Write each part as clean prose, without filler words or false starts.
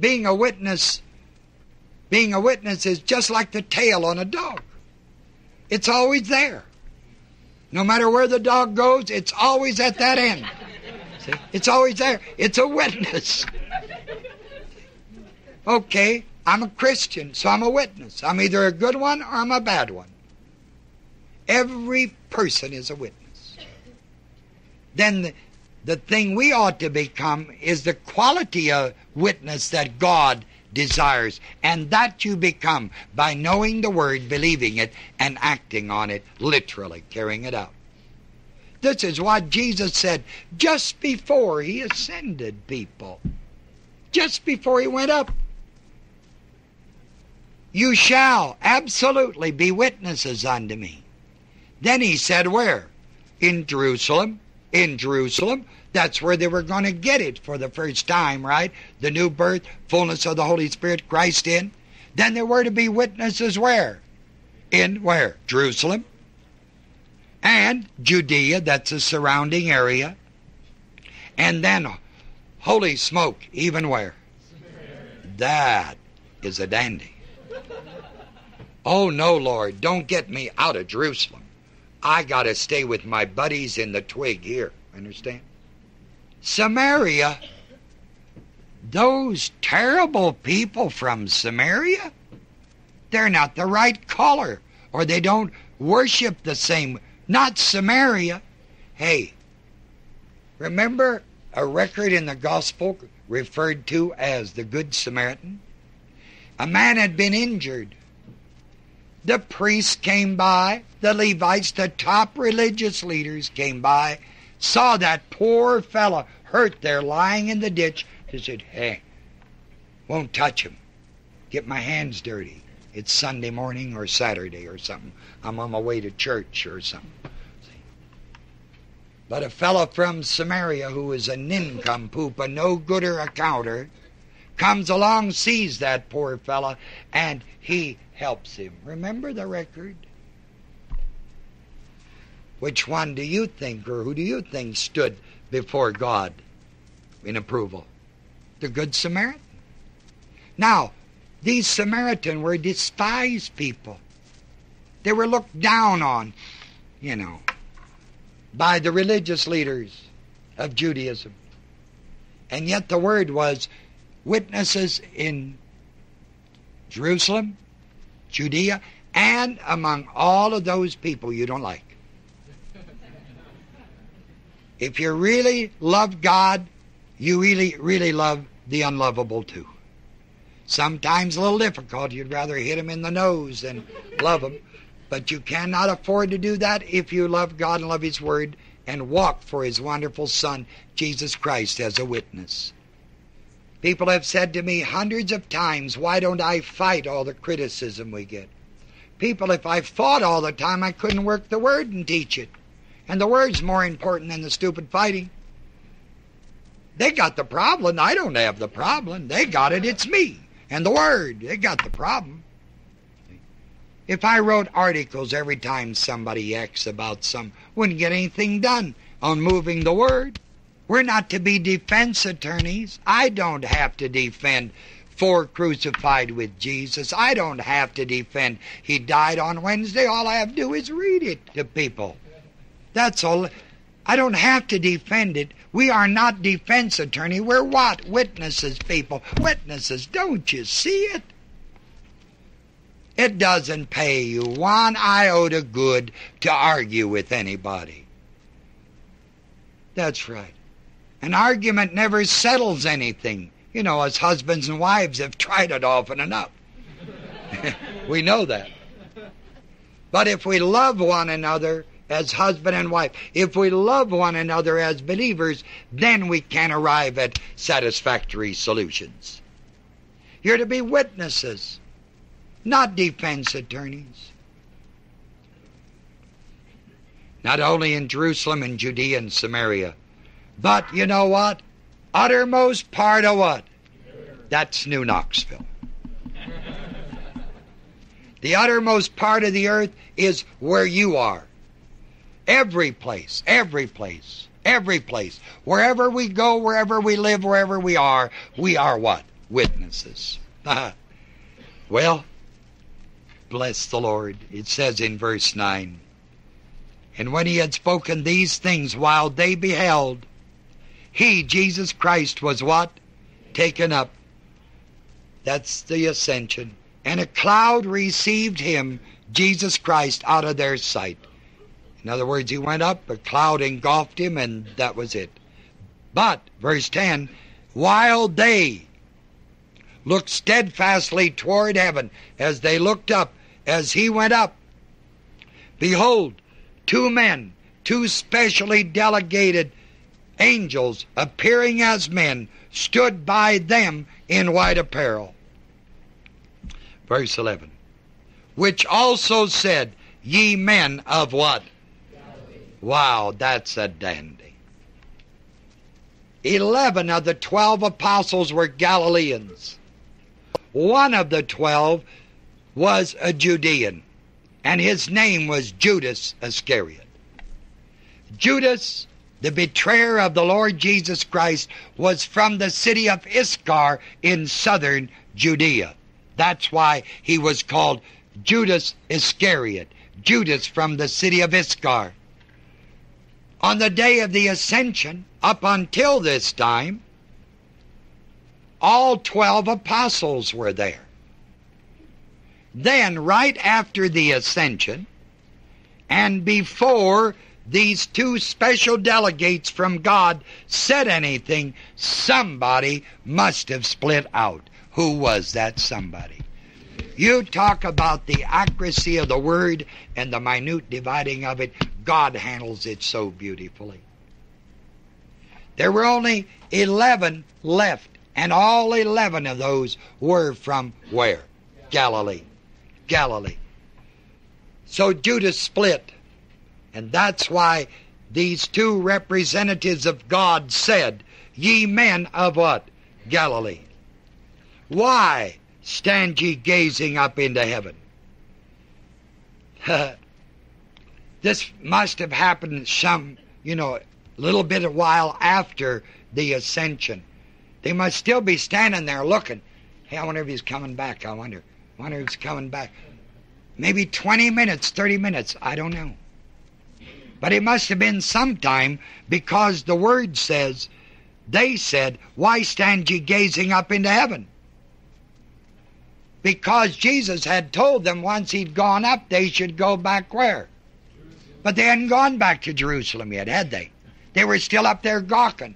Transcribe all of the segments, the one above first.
Being a witness is just like the tail on a dog. It's always there. No matter where the dog goes, it's always at that end. See? It's always there. It's a witness. Okay, I'm a Christian, so I'm a witness. I'm either a good one or I'm a bad one. Every person is a witness. Then the thing we ought to become is the quality of witness that God desires, and that you become by knowing the Word, believing it, and acting on it, literally carrying it out. This is what Jesus said just before He ascended, people. Just before He went up. You shall absolutely be witnesses unto me. Then He said where? In Jerusalem. In Jerusalem. That's where they were going to get it for the first time, right? The new birth, fullness of the Holy Spirit, Christ in. Then there were to be witnesses where? In where? Jerusalem. And Judea, that's the surrounding area. And then, holy smoke, even where? That is a dandy. Oh no, Lord, don't get me out of Jerusalem. I got to stay with my buddies in the twig here. Understand? Samaria, those terrible people from Samaria, they're not the right color, or they don't worship the same. Not Samaria. Hey, remember a record in the gospel referred to as the Good Samaritan? A man had been injured. The priests came by, the Levites, the top religious leaders came by, saw that poor fellow hurt there lying in the ditch. They said, hey, won't touch him. Get my hands dirty. It's Sunday morning or Saturday or something. I'm on my way to church or something. But a fellow from Samaria who is a nincompoop, a no-gooder, a counter, comes along, sees that poor fellow, and he helps him. Remember the record? Which one do you think, or who do you think stood before God in approval? The Good Samaritan. Now, these Samaritans were despised people. They were looked down on, you know, by the religious leaders of Judaism. And yet the word was witnesses in Jerusalem, Judea, and among all of those people you don't like. If you really love God, you really, really love the unlovable too. Sometimes a little difficult. You'd rather hit them in the nose than love them. But you cannot afford to do that if you love God and love His Word and walk for His wonderful Son, Jesus Christ, as a witness. People have said to me hundreds of times, why don't I fight all the criticism we get? People, if I fought all the time, I couldn't work the Word and teach it. And the Word's more important than the stupid fighting. They got the problem. I don't have the problem. They got it. It's me and the Word. They got the problem. If I wrote articles every time somebody acts about some, wouldn't get anything done on moving the Word. We're not to be defense attorneys. I don't have to defend for crucified with Jesus. I don't have to defend He died on Wednesday. All I have to do is read it to people. That's all. I don't have to defend it. We are not defense attorney. We're what? Witnesses, people. Witnesses. Don't you see it? It doesn't pay you one iota good to argue with anybody. That's right. An argument never settles anything. You know, us husbands and wives have tried it often enough. We know that. But if we love one another as husband and wife, if we love one another as believers, then we can arrive at satisfactory solutions. You're to be witnesses, not defense attorneys. Not only in Jerusalem and Judea and Samaria, but you know what? Uttermost part of what? That's New Knoxville. The uttermost part of the earth is where you are. Every place, every place, every place. Wherever we go, wherever we live, wherever we are what? witnesses. Well, bless the Lord. It says in verse 9, and when he had spoken these things while they beheld, he, Jesus Christ, was what? Taken up. That's the ascension. And a cloud received him, Jesus Christ, out of their sight. In other words, he went up, a cloud engulfed him, and that was it. But, verse 10, while they looked steadfastly toward heaven, as they looked up, as he went up, behold, two men, two specially delegated angels, appearing as men, stood by them in white apparel. Verse 11, which also said, ye men of what? Galilee. Wow, that's a dandy. 11 of the 12 apostles were Galileans. One of the 12 was a Judean, and his name was Judas Iscariot. Judas, the betrayer of the Lord Jesus Christ, was from the city of Iscar in southern Judea. That's why he was called Judas Iscariot, Judas from the city of Iscar. On the day of the ascension, up until this time, all 12 apostles were there. Then, right after the ascension, and before these two special delegates from God said anything, somebody must have split out. Who was that somebody? You talk about the accuracy of the word and the minute dividing of it. God handles it so beautifully. There were only 11 left, and all 11 of those were from where? Galilee. Galilee. So Judas split, and that's why these two representatives of God said, ye men of what? Galilee. Why stand ye gazing up into heaven? This must have happened little bit a while after the ascension. They must still be standing there looking. Hey, I wonder if he's coming back. I wonder if he's coming back. Maybe 20 minutes, 30 minutes. I don't know. But it must have been sometime, because the word says, they said, why stand ye gazing up into heaven? Because Jesus had told them once he'd gone up, they should go back where? But they hadn't gone back to Jerusalem yet, had they? They were still up there gawking,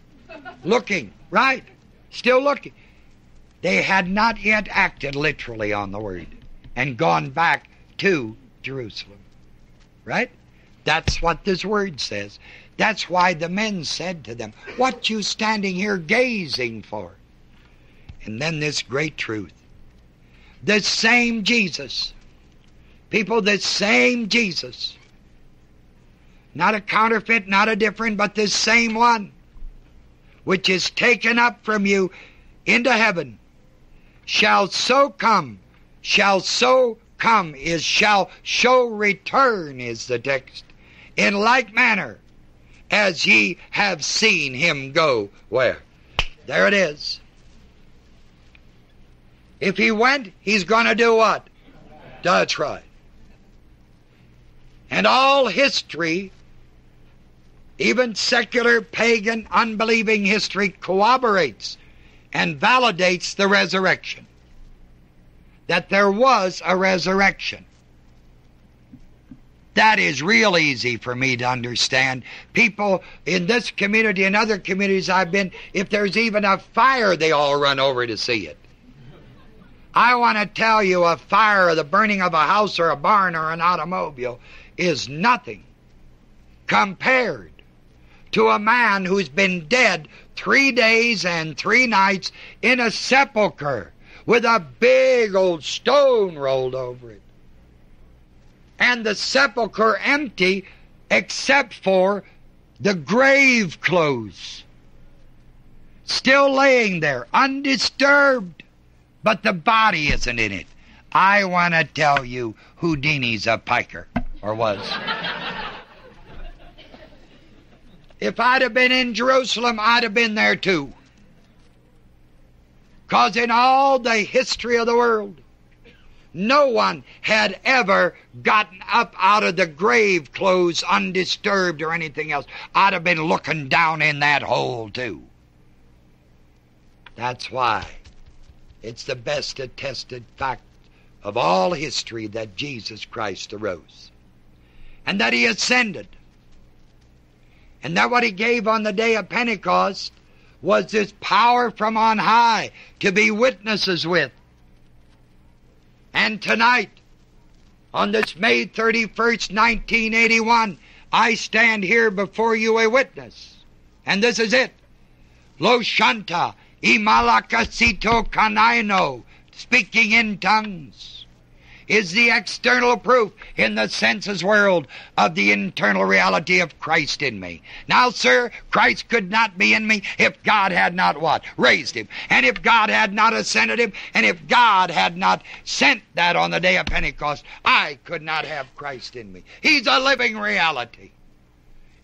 looking, right? Still looking. They had not yet acted literally on the word and gone back to Jerusalem, right? That's what this word says. That's why the men said to them, what you standing here gazing for? And then this great truth. This same Jesus. People, this same Jesus. Not a counterfeit, not a different, but this same one, which is taken up from you into heaven, shall return, is the text, in like manner as ye have seen him go. Where? There it is. If he went, he's going to do what? That's right. And all history, even secular, pagan, unbelieving history, corroborates and validates the resurrection. That there was a resurrection. That is real easy for me to understand. People in this community and other communities I've been, if there's even a fire, they all run over to see it. I want to tell you, a fire or the burning of a house or a barn or an automobile is nothing compared to a man who's been dead 3 days and 3 nights in a sepulcher with a big old stone rolled over it. And the sepulcher empty except for the grave clothes. Still laying there, undisturbed, but the body isn't in it. I want to tell you, Houdini's a piker, or was. If I'd have been in Jerusalem, I'd have been there too. Because in all the history of the world, no one had ever gotten up out of the grave clothes undisturbed or anything else. I'd have been looking down in that hole too. That's why it's the best attested fact of all history that Jesus Christ arose, and that he ascended, and that what he gave on the day of Pentecost was this power from on high to be witnesses with. And tonight, on this May 31st, 1981, I stand here before you a witness. And this is it. Loshanta Imalakasito Kanaino, speaking in tongues, is the external proof in the senses world of the internal reality of Christ in me. Now, sir, Christ could not be in me if God had not what? Raised him. And if God had not ascended him, and if God had not sent that on the day of Pentecost, I could not have Christ in me. He's a living reality.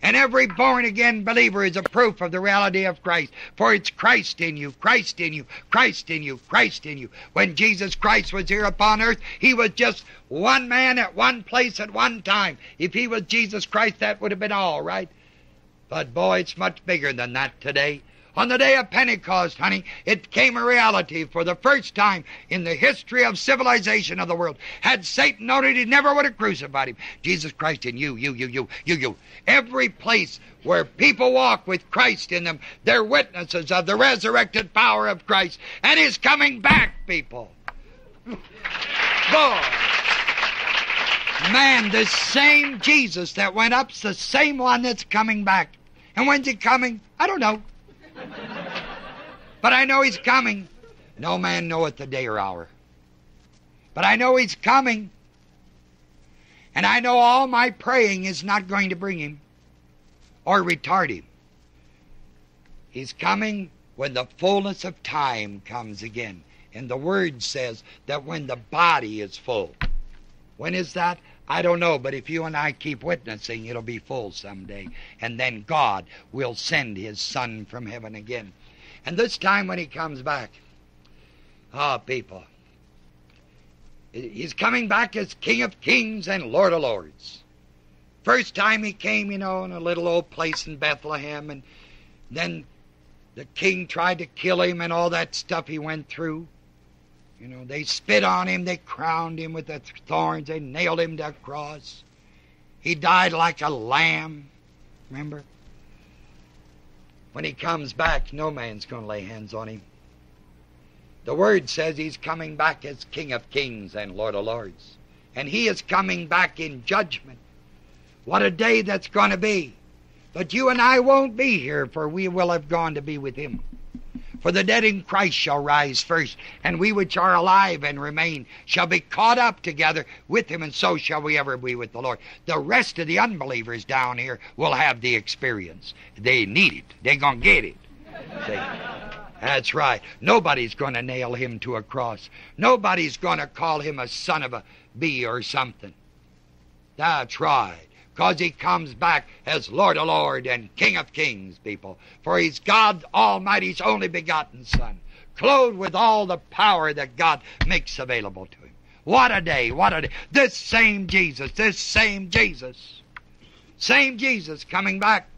And every born-again believer is a proof of the reality of Christ. For it's Christ in you, Christ in you, Christ in you, Christ in you. When Jesus Christ was here upon earth, he was just one man at one place at one time. If he was Jesus Christ, that would have been all right. But boy, it's much bigger than that today. On the day of Pentecost, honey, it became a reality for the first time in the history of civilization of the world. Had Satan known it, he never would have crucified him. Jesus Christ in you, you, you, you, you, you. Every place where people walk with Christ in them, they're witnesses of the resurrected power of Christ. And he's coming back, people. Boy. Man, the same Jesus that went up's the same one that's coming back. And when's he coming? I don't know. But I know he's coming. No man knoweth the day or hour. But I know he's coming. And I know all my praying is not going to bring him or retard him. He's coming when the fullness of time comes again. And the Word says that when the body is full. When is that? I don't know, but if you and I keep witnessing, it'll be full someday. And then God will send his Son from heaven again. And this time when he comes back, people, he's coming back as King of Kings and Lord of Lords. First time he came, you know, in a little old place in Bethlehem, and then the king tried to kill him and all that stuff he went through. You know, they spit on him, they crowned him with the thorns, they nailed him to a cross. He died like a lamb, remember? When he comes back, no man's going to lay hands on him. The Word says he's coming back as King of Kings and Lord of Lords. And he is coming back in judgment. What a day that's going to be. But you and I won't be here, for we will have gone to be with him. For the dead in Christ shall rise first, and we which are alive and remain shall be caught up together with him, and so shall we ever be with the Lord. The rest of the unbelievers down here will have the experience. They need it. They're going to get it. See? That's right. Nobody's going to nail him to a cross. Nobody's going to call him a son of a bee or something. That's right. Because he comes back as Lord of Lords and King of Kings, people. For he's God Almighty's only begotten Son, clothed with all the power that God makes available to him. What a day, what a day. This same Jesus, same Jesus coming back.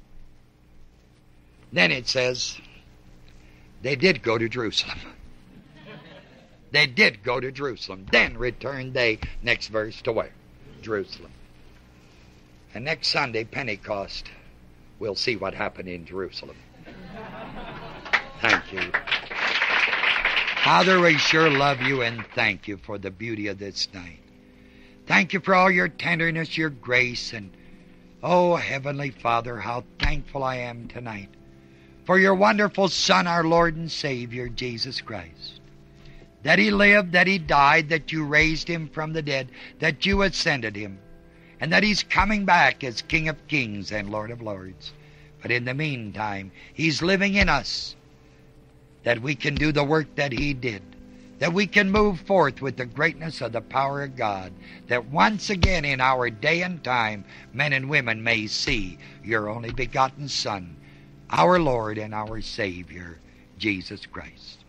Then it says, they did go to Jerusalem. They did go to Jerusalem. Then returned they, next verse, to where? Jerusalem. And next Sunday, Pentecost, we'll see what happened in Jerusalem. Thank you. Father, we sure love you and thank you for the beauty of this night. Thank you for all your tenderness, your grace, and, oh, Heavenly Father, how thankful I am tonight for your wonderful Son, our Lord and Savior, Jesus Christ. That he lived, that he died, that you raised him from the dead, that you ascended him. And that he's coming back as King of Kings and Lord of Lords. But in the meantime, he's living in us, that we can do the work that he did, that we can move forth with the greatness of the power of God, that once again in our day and time, men and women may see your only begotten Son, our Lord and our Savior, Jesus Christ.